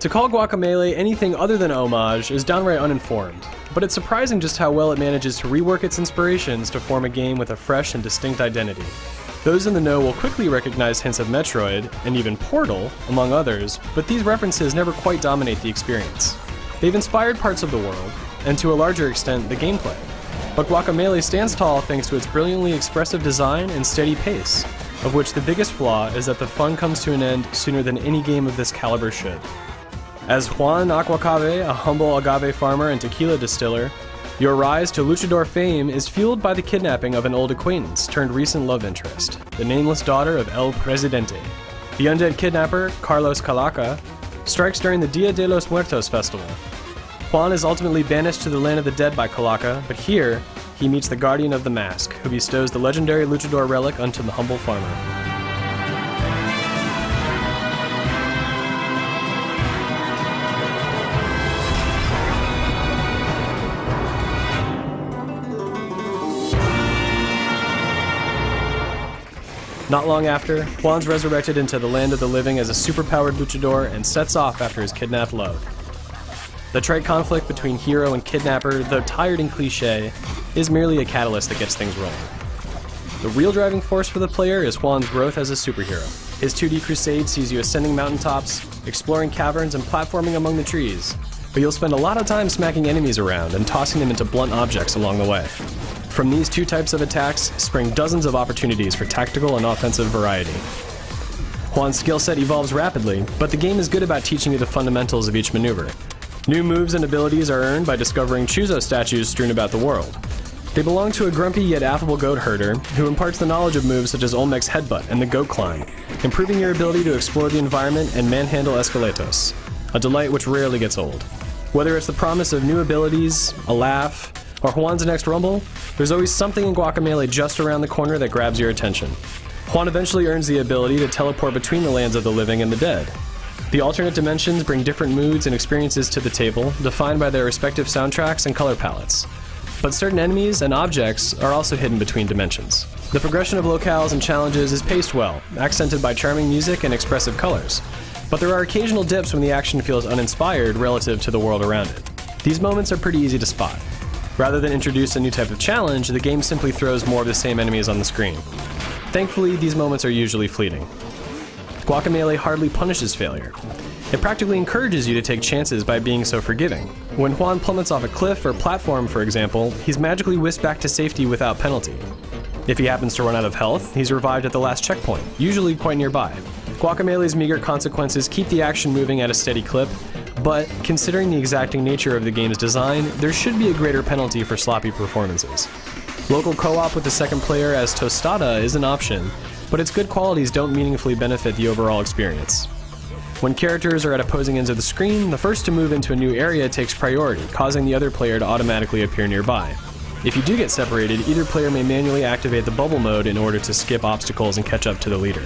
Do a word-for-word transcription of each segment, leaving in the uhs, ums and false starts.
To call Guacamelee anything other than homage is downright uninformed, but it's surprising just how well it manages to rework its inspirations to form a game with a fresh and distinct identity. Those in the know will quickly recognize hints of Metroid, and even Portal, among others, but these references never quite dominate the experience. They've inspired parts of the world, and to a larger extent, the gameplay. But Guacamelee stands tall thanks to its brilliantly expressive design and steady pace, of which the biggest flaw is that the fun comes to an end sooner than any game of this caliber should. As Juan Aguacave, a humble agave farmer and tequila distiller, your rise to luchador fame is fueled by the kidnapping of an old acquaintance turned recent love interest, the nameless daughter of El Presidente. The undead kidnapper, Carlos Calaca, strikes during the Dia de los Muertos festival. Juan is ultimately banished to the land of the dead by Calaca, but here, he meets the guardian of the mask, who bestows the legendary luchador relic unto the humble farmer. Not long after, Juan's resurrected into the land of the living as a superpowered luchador and sets off after his kidnapped love. The trite conflict between hero and kidnapper, though tired and cliche, is merely a catalyst that gets things rolling. The real driving force for the player is Juan's growth as a superhero. His two D crusade sees you ascending mountaintops, exploring caverns, and platforming among the trees, but you'll spend a lot of time smacking enemies around and tossing them into blunt objects along the way. From these two types of attacks spring dozens of opportunities for tactical and offensive variety. Juan's skill set evolves rapidly, but the game is good about teaching you the fundamentals of each maneuver. New moves and abilities are earned by discovering Chuzo statues strewn about the world. They belong to a grumpy yet affable goat herder who imparts the knowledge of moves such as Olmec's headbutt and the goat climb, improving your ability to explore the environment and manhandle esqueletos, a delight which rarely gets old. Whether it's the promise of new abilities, a laugh, or Juan's next rumble, there's always something in Guacamelee just around the corner that grabs your attention. Juan eventually earns the ability to teleport between the lands of the living and the dead. The alternate dimensions bring different moods and experiences to the table, defined by their respective soundtracks and color palettes. But certain enemies and objects are also hidden between dimensions. The progression of locales and challenges is paced well, accented by charming music and expressive colors. But there are occasional dips when the action feels uninspired relative to the world around it. These moments are pretty easy to spot. Rather than introduce a new type of challenge, the game simply throws more of the same enemies on the screen. Thankfully, these moments are usually fleeting. Guacamelee hardly punishes failure. It practically encourages you to take chances by being so forgiving. When Juan plummets off a cliff or platform, for example, he's magically whisked back to safety without penalty. If he happens to run out of health, he's revived at the last checkpoint, usually quite nearby. Guacamelee's meager consequences keep the action moving at a steady clip, but considering the exacting nature of the game's design, there should be a greater penalty for sloppy performances. Local co-op with the second player as Tostada is an option, but its good qualities don't meaningfully benefit the overall experience. When characters are at opposing ends of the screen, the first to move into a new area takes priority, causing the other player to automatically appear nearby. If you do get separated, either player may manually activate the bubble mode in order to skip obstacles and catch up to the leader.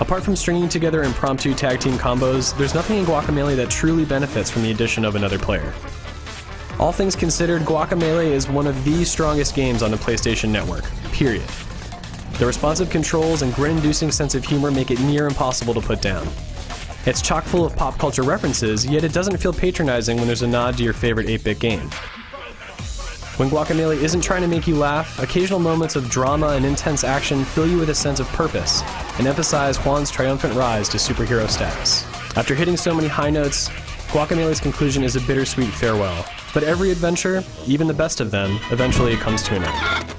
Apart from stringing together impromptu tag team combos, there's nothing in Guacamelee that truly benefits from the addition of another player. All things considered, Guacamelee is one of the strongest games on the PlayStation Network, period. The responsive controls and grin-inducing sense of humor make it near impossible to put down. It's chock full of pop culture references, yet it doesn't feel patronizing when there's a nod to your favorite eight bit game. When Guacamelee isn't trying to make you laugh, occasional moments of drama and intense action fill you with a sense of purpose and emphasize Juan's triumphant rise to superhero status. After hitting so many high notes, Guacamelee's conclusion is a bittersweet farewell. But every adventure, even the best of them, eventually comes to an end.